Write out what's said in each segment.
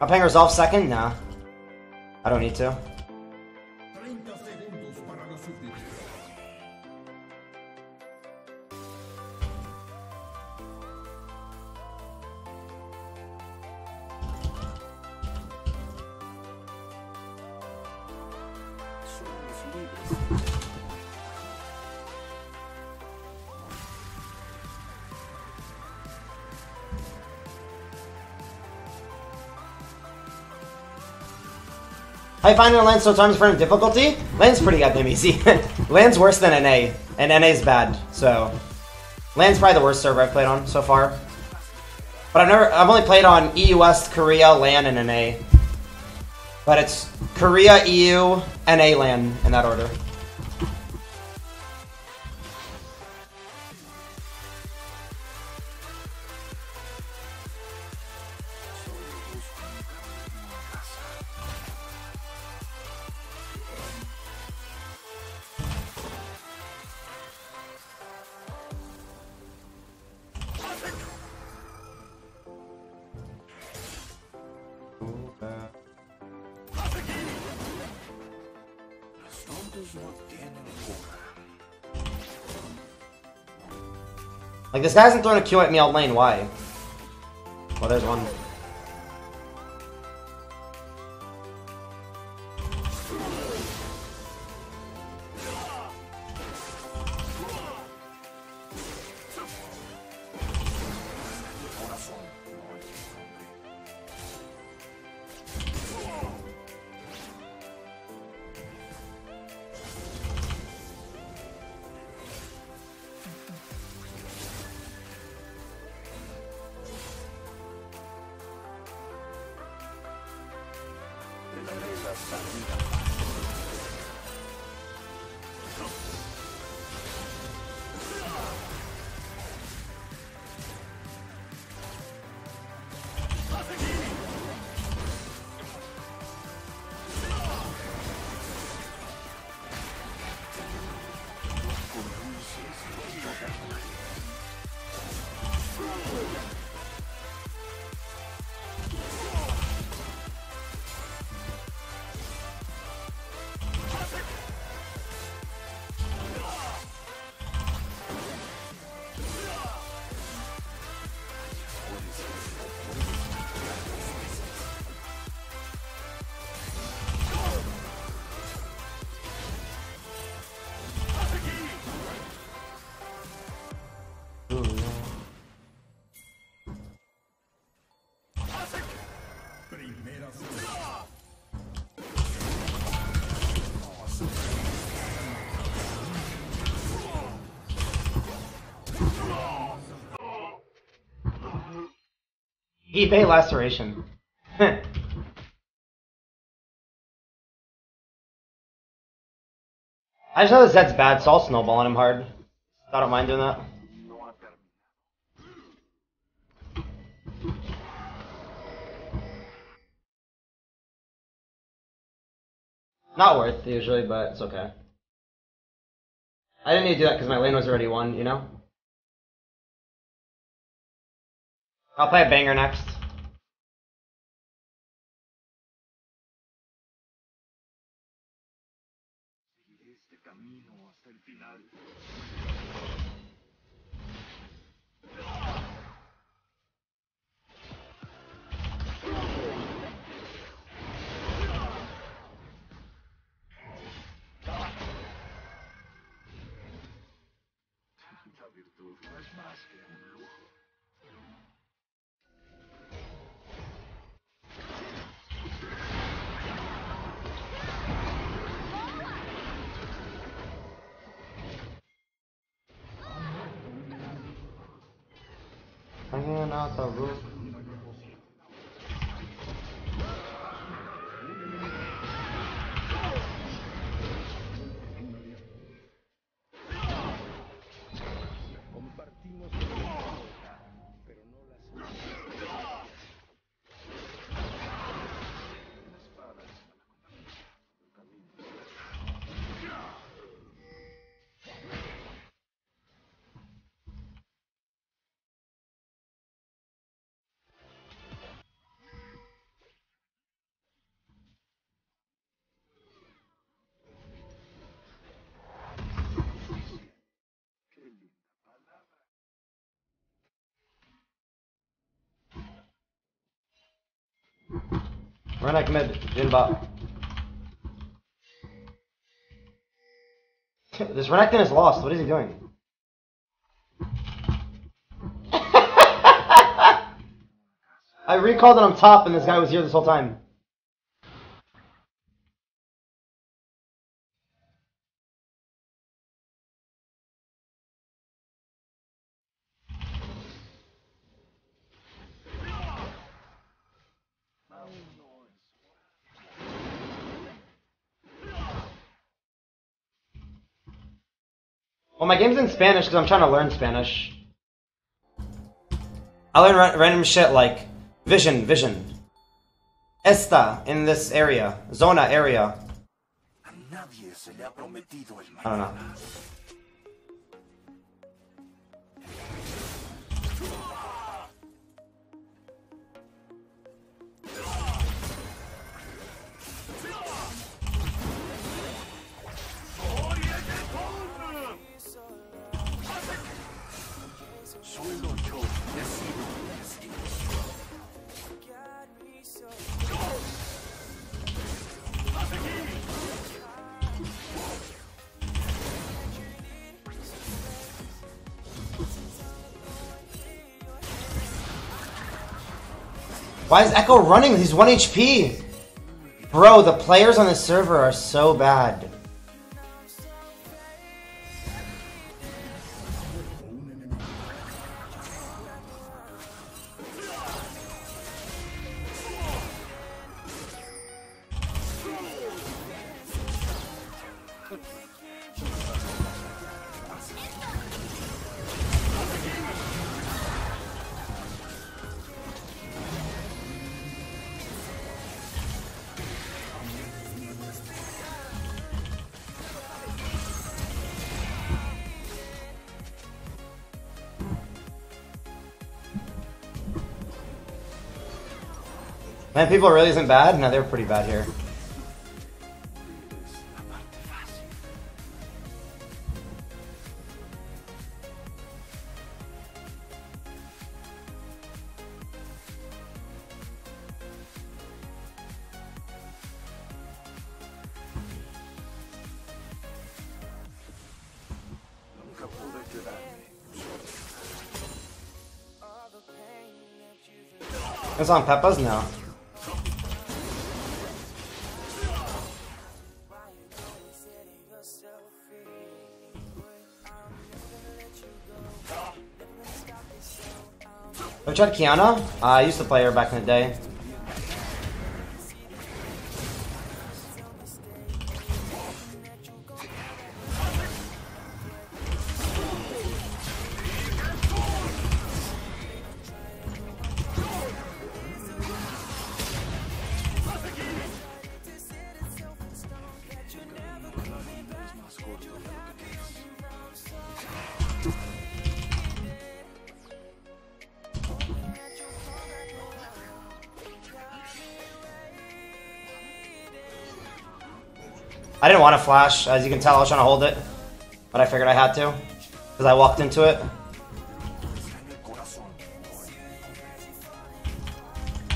I'm playing resolve second? Nah. I don't need to. How you finding land so times for him difficulty? Land's pretty goddamn easy. Land's worse than NA, and NA's bad, so. Land's probably the worst server I've played on so far. But I've only played on EU West, Korea, LAN, and NA. But it's Korea, EU, NA, LAN, in that order. Like, this guy hasn't thrown a Q at me all lane, why? Well, there's one. eBay laceration. I just know that Zed's bad, so I'll snowball on him hard. I don't mind doing that. Not worth, usually, but it's okay. I didn't need to do that because my lane was already won, you know? I'll play a banger next. Hanging out the roof. We're gonna commit Jinba. This Renekton is lost. What is he doing? I recalled it on top and this guy was here this whole time. Well, my game's in Spanish because I'm trying to learn Spanish. I learn random shit like vision. Esta in this area. Zona area. I don't know. Why is Echo running? He's 1 HP! Bro, the players on this server are so bad. Man, people really isn't bad? No, they're pretty bad here. It's on Peppa's now. I tried Kiana. I used to play her back in the day. I didn't want to flash, as you can tell I was trying to hold it, but I figured I had to, because I walked into it.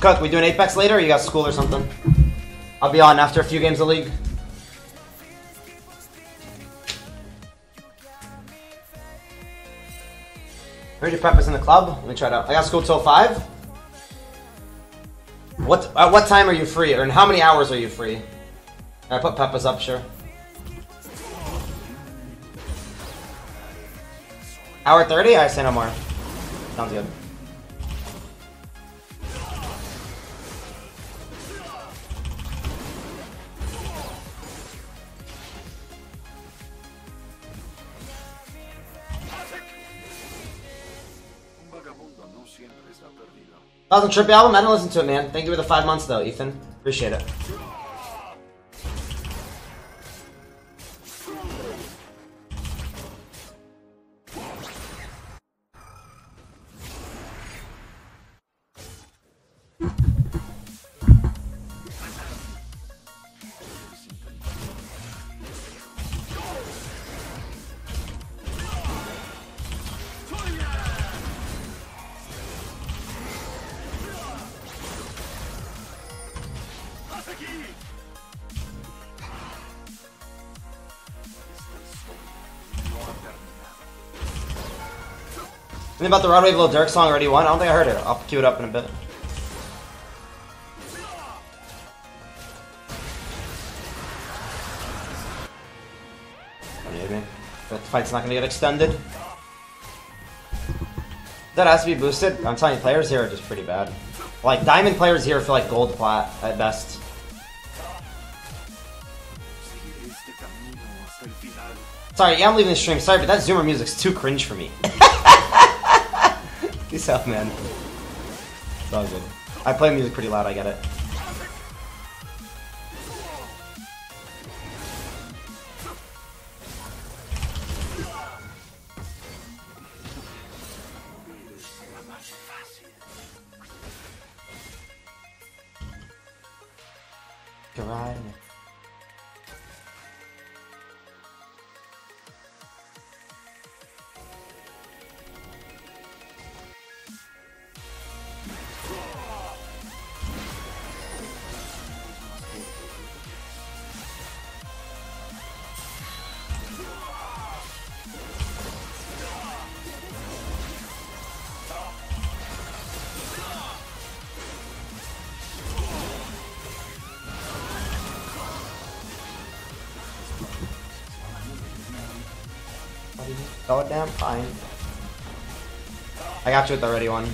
Cook, we doing Apex later or you got school or something? I'll be on after a few games of League. I heard your Peppa's in the club. Let me try it out. I got school till 5. At what time are you free, or in how many hours are you free? I put Peppa's up, sure. Hour 30? I say no more. Sounds good. Thousand Trippy album? I didn't listen to it, man. Thank you for the 5 months, though, Ethan. Appreciate it. Anything about the Rod Wave Lil Durk song already won? I don't think I heard it. I'll queue it up in a bit. Maybe. That fight's not gonna get extended. That has to be boosted. I'm telling you, players here are just pretty bad. Like, diamond players here feel like gold plat at best. Sorry, yeah, I'm leaving the stream. Sorry, but that Zoomer music's too cringe for me. Peace out, man. It's all good. I play music pretty loud, I get it. Goddamn fine. I got you with the ready one.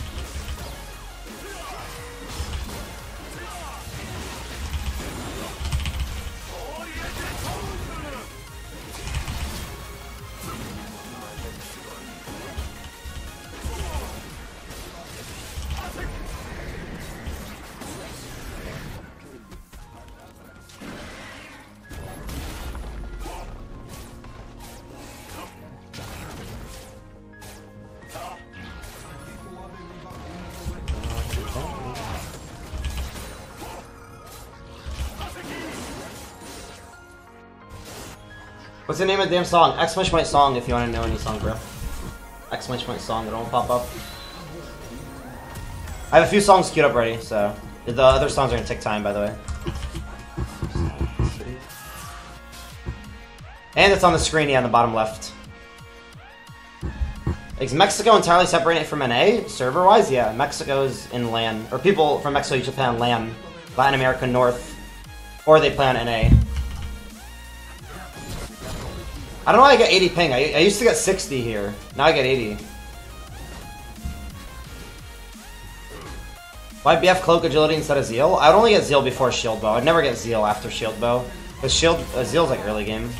What's the name of the damn song? Exclamation point song if you want to know any song, bro. Exclamation point song, it'll pop up. I have a few songs queued up already, so. The other songs are gonna take time, by the way. And it's on the screen, yeah, on the bottom left. Is Mexico entirely separated from NA? Server-wise? Yeah, Mexico's in LAN. Or people from Mexico usually play on LAN. Latin America North. Or they play on NA. I don't know why I get 80 ping. I used to get 60 here. Now I get 80. Why BF Cloak Agility instead of Zeal? I would only get Zeal before Shield Bow. I'd never get Zeal after Shield Bow. But Zeal's like early game.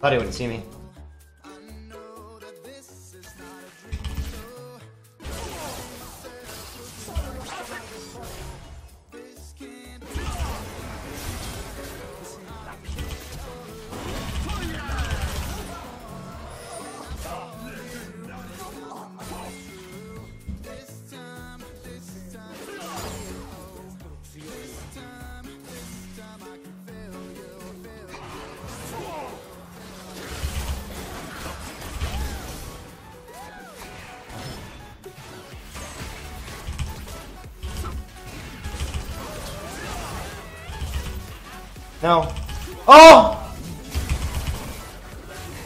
Thought he wouldn't see me. No. Oh!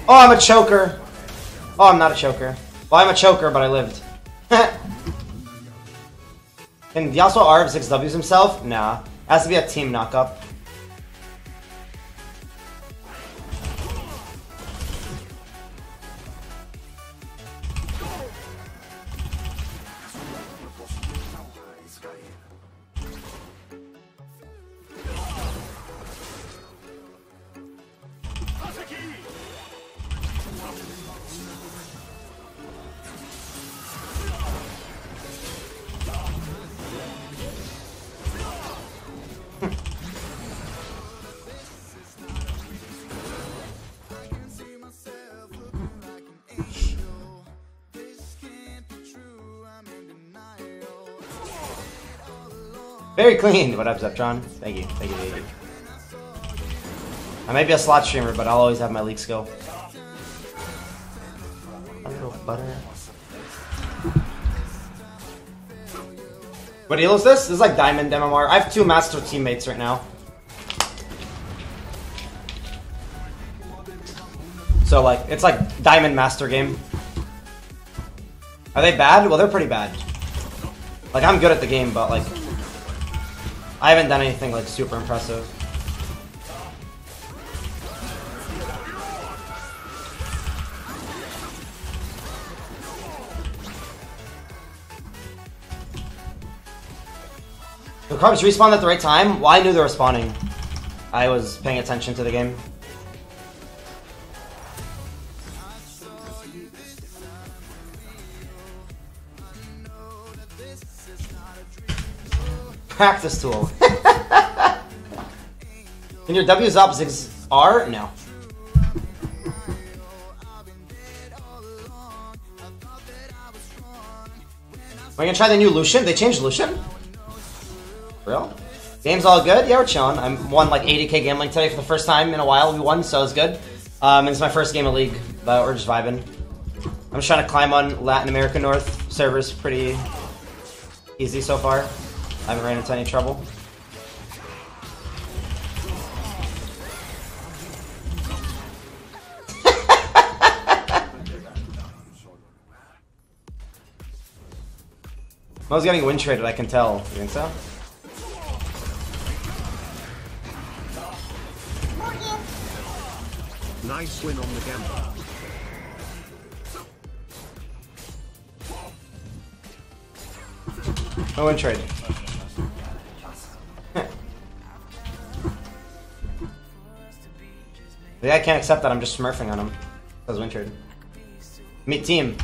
Oh, I'm a choker. Oh, I'm not a choker. Well, I'm a choker, but I lived. Can Yasuo RF 6Ws himself? Nah. Has to be a team knockup. Very clean! What up, Zeptron? Thank you. Thank you, baby. I might be a slot streamer, but I'll always have my leaks go. A little butter. What heal is this? This is like Diamond MMR. I have two master teammates right now. So like, it's like Diamond Master game. Are they bad? Well, they're pretty bad. Like, I'm good at the game, but like, I haven't done anything like super impressive. The carps respawned at the right time? Well, I knew they were spawning. I was paying attention to the game. Practice tool. Can your W's up zigs R? No. We're gonna try the new Lucian. They changed Lucian? Real? Game's all good? Yeah, we're chilling. I won like 80k gambling today for the first time in a while. We won, so it was good. It's my first game of League, but we're just vibing. I'm just trying to climb on Latin America North servers pretty easy so far. I haven't ran into any trouble. I was getting wind traded, I can tell. You think so? Nice win on the gamble. No wind trade. The guy can't accept that I'm just smurfing on him. Because wind trade. Meet team.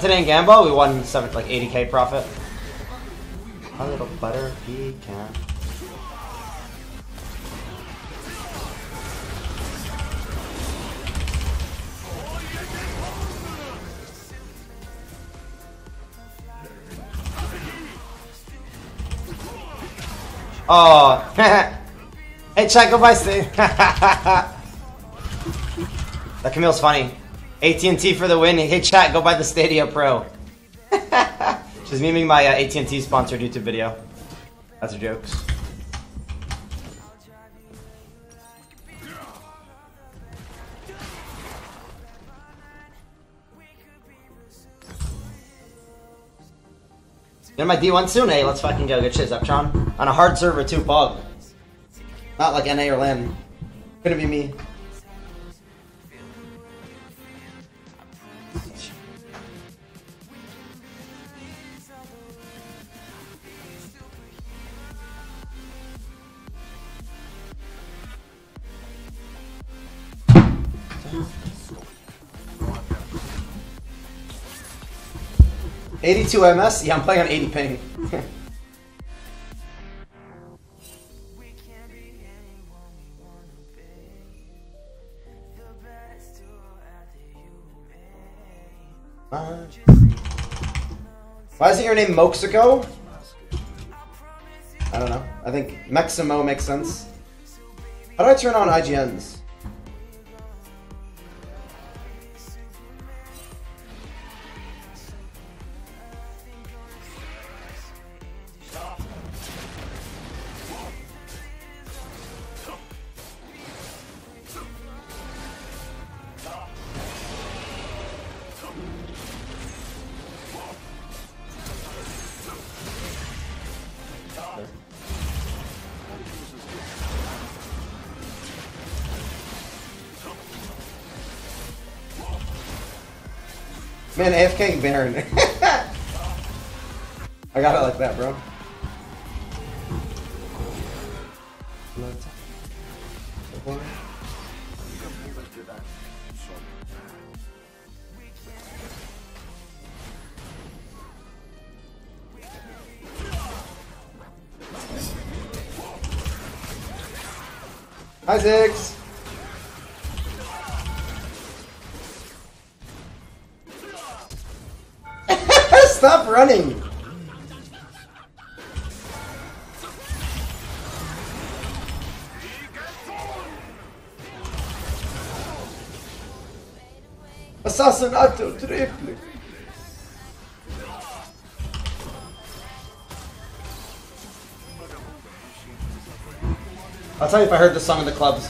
Today in Gambo, we won like 80k profit. A little butter pecan. Oh, hey, chat, go buy Stadia. That Camille's funny. AT&T for the win. Hey chat, go buy the Stadia Pro. She's memeing my AT&T sponsored YouTube video. That's her jokes. Get my D1 soon, hey, let's fucking go. Good shit, Zeptron. On a hard server too, bug. Not like NA or LAN. Couldn't be me. $82 MS? Yeah, I'm playing on 80 ping. Why isn't your name Moxico? I don't know. I think Meximo makes sense. How do I turn on IGNs? Man, AFK Baron. I got it like that, bro. after that. Hi, Ziggs. Stop running. Assassinato triple. I'll tell you if I heard this song in the clubs.